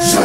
Om Shri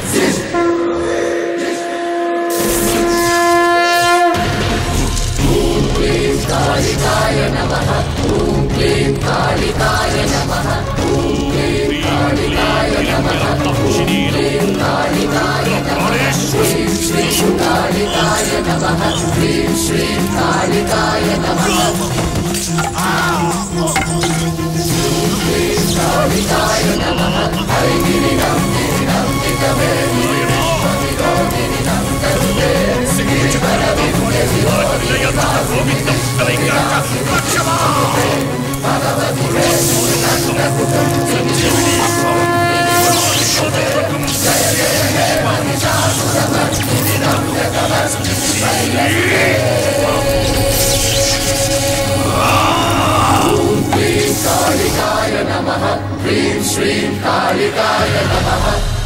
Kali Kaya Namaha.